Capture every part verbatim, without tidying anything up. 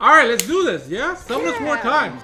Alright, let's do this, yeah? Summon us more times.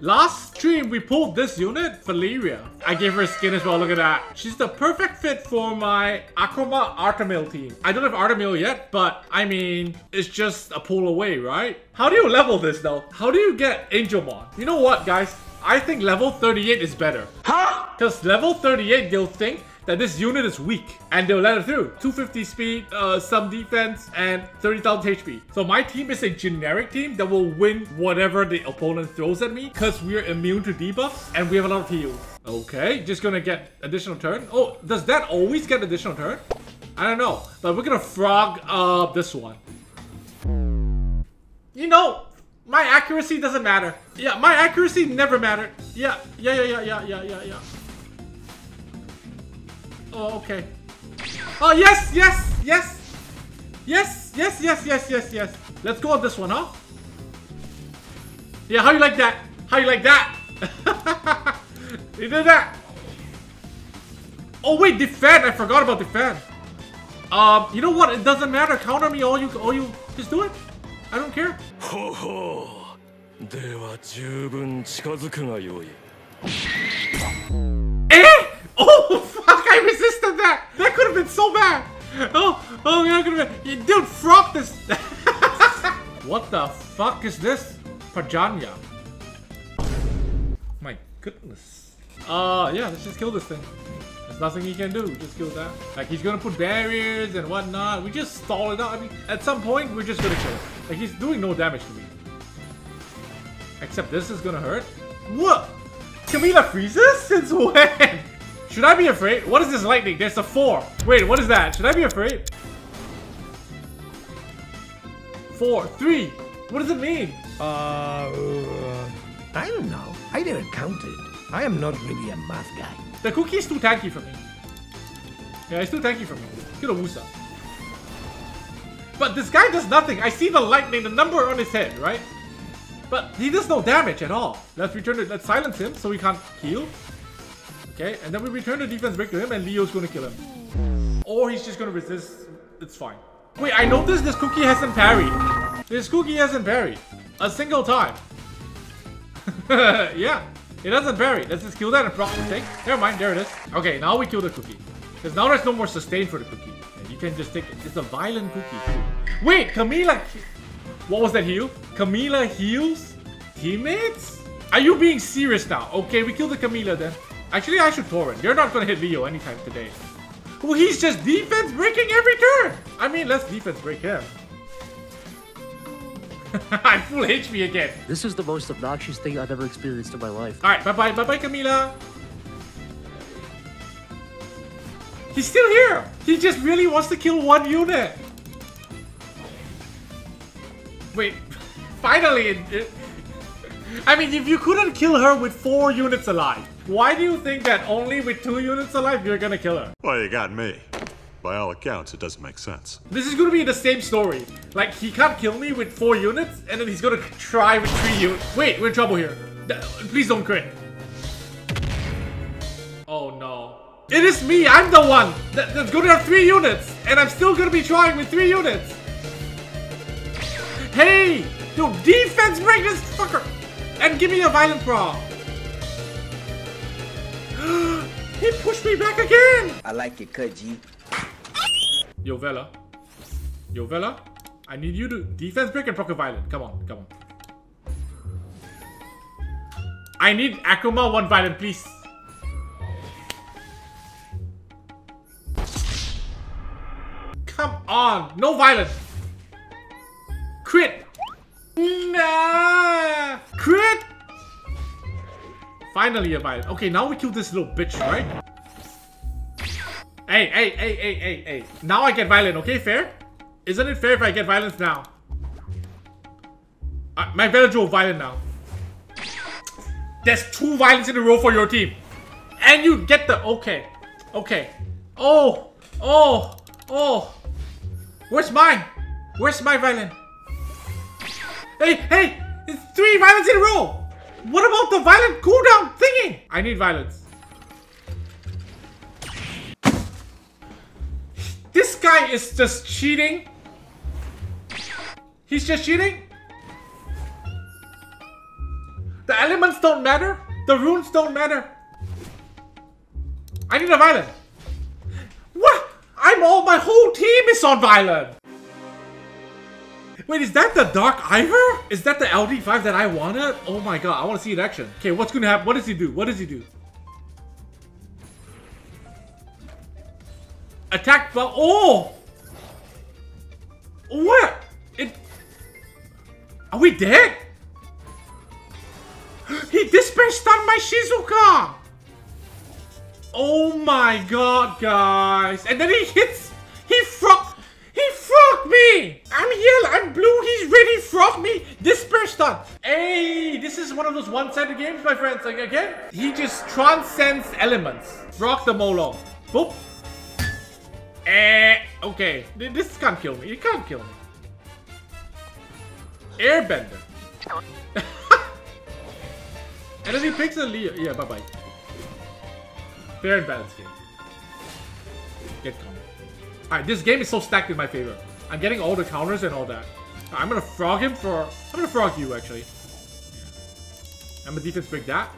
Last stream, we pulled this unit, Valeria. I gave her a skin as well, look at that. She's the perfect fit for my Akroma Artamiel team. I don't have Artamiel yet, but I mean, it's just a pull away, right? How do you level this though? How do you get Angelmon? You know what, guys? I think level thirty-eight is better. Huh? Because level thirty-eight, they'll think that this unit is weak, and they'll let it through. two fifty speed, uh, some defense, and thirty thousand H P. So my team is a generic team that will win whatever the opponent throws at me, because we're immune to debuffs, and we have a lot of heals. Okay, just gonna get additional turn. Oh, does that always get additional turn? I don't know, but we're gonna frog uh, this one. You know, my accuracy doesn't matter. Yeah, my accuracy never mattered. Yeah, yeah, yeah, yeah, yeah, yeah, yeah. Oh, okay. Oh, yes, yes, yes. Yes, yes, yes, yes, yes, yes. Let's go on this one, huh? Yeah, how you like that? How you like that? You did that. Oh, wait, defend. I forgot about defend. Um, you know what? It doesn't matter. Counter me all you, all you. Just do it. I don't care. Ho ho. Eh? Oh, fuck, I resisted that! That could have been so bad! Oh, oh, that could have been... Dude, frog this! What the fuck is this? Pajanya. My goodness. Uh, yeah, let's just kill this thing. There's nothing he can do, just kill that. Like, he's gonna put barriers and whatnot. We just stall it out. I mean, at some point, we're just gonna kill him. Like, he's doing no damage to me. Except this is gonna hurt. What? Camila freezes? Since when? Should I be afraid? What is this lightning? There's a four. Wait, what is that? Should I be afraid? Four, three. What does it mean? Uh, uh I don't know. I didn't count it. I am not really a math guy. The cookie is too tanky for me. Yeah, it's too tanky for me. Get a Wusa. But this guy does nothing. I see the lightning, the number on his head, right? But he does no damage at all. Let's return it. Let's silence him so he can't heal. Okay, and then we return the defense break to him and Leo's gonna kill him. Or he's just gonna resist. It's fine. Wait, I noticed this cookie hasn't parried. This cookie hasn't parried. A single time. Yeah, it hasn't parried. Let's just kill that and proc the thing. Never mind, there it is. Okay, now we kill the cookie. Because now there's no more sustain for the cookie. And you can just take it. It's a violent cookie too. Wait, Camila... What was that heal? Camila heals teammates? Are you being serious now? Okay, we kill the Camila then. Actually, I should torrent. You're not gonna hit Leo anytime today. Well, he's just defense breaking every turn! I mean, let's defense break him. I'm full H P again. This is the most obnoxious thing I've ever experienced in my life. Alright, bye-bye, bye-bye, Camila. He's still here! He just really wants to kill one unit. Wait, finally! It, it, I mean, if you couldn't kill her with four units alive, why do you think that only with two units alive you're gonna kill her? Well, you got me. By all accounts, it doesn't make sense. This is gonna be the same story. Like, he can't kill me with four units, and then he's gonna try with three units. Wait, we're in trouble here. Th- please don't crit. Oh no. It is me, I'm the one that, that's gonna have three units, and I'm still gonna be trying with three units. Hey! Yo, defense break this fucker! And give me a violent brawl. He pushed me back again! I like it, Kaji. Yo, Vela. Yo, Vela. I need you to defense break and proc a violent. Come on, come on. I need Akuma one violent, please. Come on! No violent! Crit! Nah! Crit! Finally a violent. Okay, now we kill this little bitch, right? Hey, hey, hey, hey, hey, hey. Now I get violent, okay? Fair? Isn't it fair if I get violence now? Uh, my village will violent now. There's two violence in a row for your team. And you get the... Okay. Okay. Oh. Oh. Oh. Where's mine? Where's my violent? Hey, hey! It's three violence in a row! What about the violent cooldown thingy? I need violence. This guy is just cheating He's just cheating? The elements don't matter? The runes don't matter? I need a violin. What? I'm all- my whole team is on violin! Wait, is that the Dark Ivor? Is that the L D five that I wanted? Oh my god, I want to see it in action. Okay, what's gonna happen? What does he do? What does he do? Attack by- oh! What? It- Are we dead? He dispatched on my Shizuka! Oh my god, guys! And then he hits- He fro- He frogged me! I'm yellow, I'm blue, he's ready, frogged me! Disperse stun! Hey, this is one of those one-sided games, my friends, like, again. He just transcends elements. Rock the Molo. Boop! Eh, okay. This can't kill me, it can't kill me. Airbender. And then he picks a Leo. Yeah, bye-bye. Fair and balanced game. Get counter. Alright, this game is so stacked in my favor. I'm getting all the counters and all that. I'm gonna frog him for... I'm gonna frog you, actually. I'm gonna defense break that.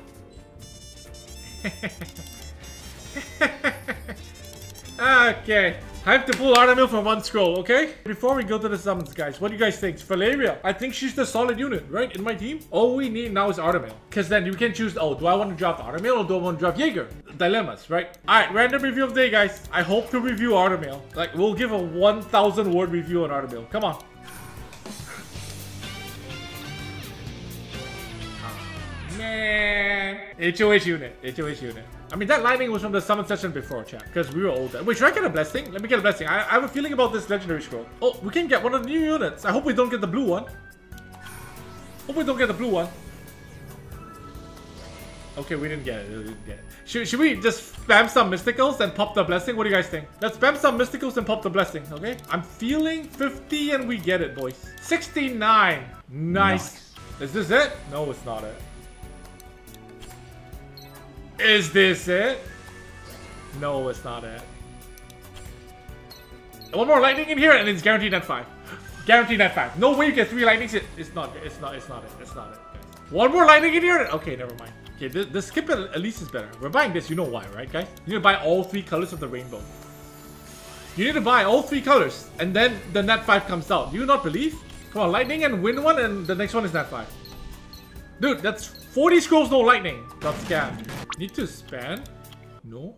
Okay. Time to pull Artamiel from one scroll, okay? Before we go to the summons, guys, what do you guys think? Valeria, I think she's the solid unit, right? In my team? All we need now is Artamiel. Because then you can choose, oh, do I want to drop Artamiel or do I want to drop Jaeger? Dilemmas, right? Alright, random review of the day, guys. I hope to review Artamiel. Like, we'll give a one thousand word review on Artamiel. Come on. Oh, man. H O S unit. H O S unit. I mean, that lightning was from the summon session before, chat. Because we were older. Wait, should I get a blessing? Let me get a blessing. I, I have a feeling about this legendary scroll. Oh, we can get one of the new units. I hope we don't get the blue one. Hope we don't get the blue one. Okay, we didn't get it. We didn't get it. Should, should we just spam some mysticals and pop the blessing? What do you guys think? Let's spam some mysticals and pop the blessing, okay? I'm feeling fifty and we get it, boys. sixty-nine. Nice. Nice. Is this it? No, it's not it. Is this it? No, it's not it. One more lightning in here and it's guaranteed nat five. Guaranteed nat five. No way you get three lightnings. It, it's not it. It's not It's not it. It's not it. Guys. One more lightning in here. Okay, never mind. Okay, the, the skip at least is better. We're buying this. You know why, right, guys? You need to buy all three colors of the rainbow. You need to buy all three colors. And then the nat five comes out. Do you not believe? Come on, lightning and win one and the next one is nat five. Dude, that's forty scrolls, no lightning. Got scammed. Need to span? No.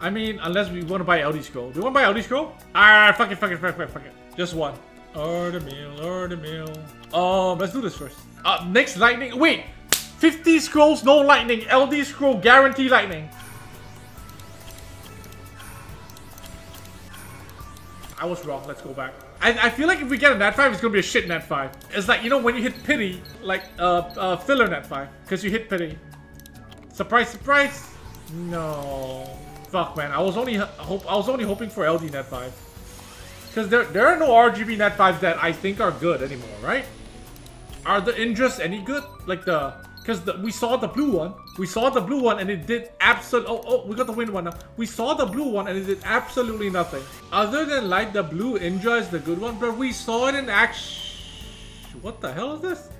I mean, unless we want to buy L D scroll. Do you want to buy L D scroll? Ah, fuck it, fuck it, fuck it, fuck it. Just one. Artamiel, Artamiel. Um, let's do this first. Uh, next lightning. Wait, fifty scrolls, no lightning. L D scroll, guarantee lightning. I was wrong. Let's go back. I, I feel like if we get a nat five, it's gonna be a shit nat five. It's like, you know, when you hit pity, like uh, uh filler nat five, because you hit pity. Surprise, surprise! No, fuck, man. I was only hope I was only hoping for L D nat five, because there there are no R G B nat fives that I think are good anymore, right? Are the Indras any good? Like the because the, we saw the blue one, we saw the blue one, and it did absolute. Oh, oh, we got the wind one now. We saw the blue one, and it did absolutely nothing other than light the blue. Indra is the good one, but we saw it in action. What the hell is this?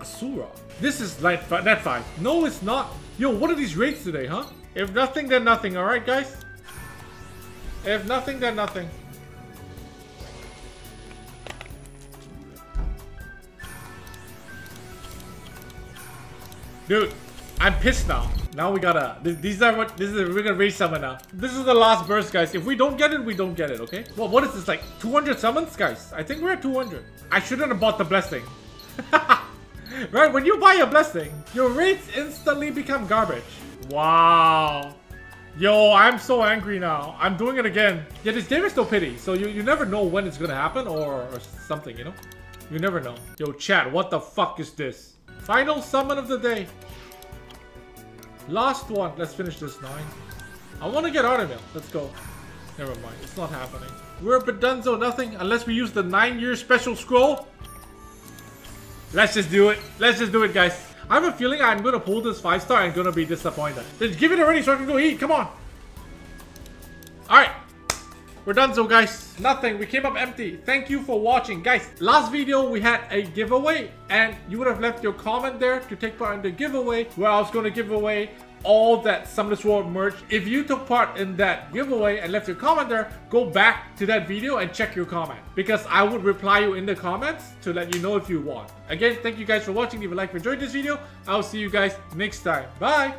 Asura. This is light nat five. No, it's not. Yo, what are these raids today, huh? If nothing, then nothing, alright, guys? If nothing, then nothing. Dude, I'm pissed now. Now we gotta... These are what... This is... We're gonna raid summon now. This is the last burst, guys. If we don't get it, we don't get it, okay? Well, what is this, like two hundred summons, guys? I think we're at two hundred. I shouldn't have bought the blessing. Right, when you buy a blessing, your rates instantly become garbage. Wow. Yo, I'm so angry now. I'm doing it again. Yeah, this game is no pity, so you, you never know when it's gonna happen or, or something, you know? You never know. Yo, chat, what the fuck is this? Final summon of the day. Last one. Let's finish this nine. I want to get Artamiel. Let's go. Never mind. It's not happening. We're Bedanzo nothing unless we use the nine year special scroll. Let's just do it. Let's just do it, guys. I have a feeling I'm going to pull this five star and going to be disappointed. Just give it already so I can go eat. Come on. Alright. We're done, so guys. Nothing. We came up empty. Thank you for watching. Guys, last video we had a giveaway, and you would have left your comment there to take part in the giveaway where I was going to give away all that Summoner Sword merch. If you took part in that giveaway and left your comment there, go back to that video and check your comment, because I would reply you in the comments to let you know if you won. Again, thank you guys for watching. If you like, if you enjoyed this video, I'll see you guys next time. Bye!